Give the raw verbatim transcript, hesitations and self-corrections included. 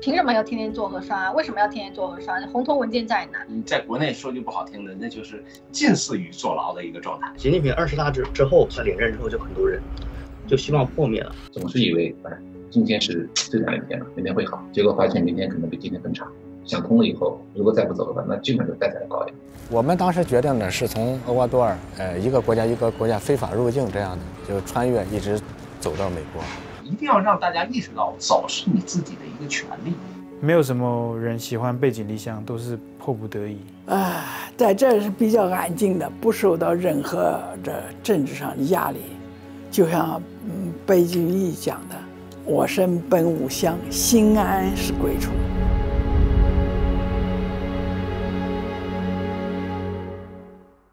凭什么要天天做核酸啊？为什么要天天做核酸？红头文件在哪？你在国内说句不好听的，那就是近似于坐牢的一个状态。习近平二十大之之后，他连任之后，就很多人就希望破灭了，总是以为哎，今天是最差的一天了，明天会好，结果发现明天可能比今天更差。想通了以后，如果再不走的话，那基本就再再高一点。我们当时决定的是从厄瓜多尔，呃，一个国家一个国家非法入境这样的，就穿越一直走到美国。一定要让大家意识到，走是你自己的一个权利。没有什么人喜欢背井离乡，都是迫不得已。啊，在这是比较安静的，不受到任何的政治上的压力。就像嗯，白居易讲的：“我身本无乡，心安是归处。”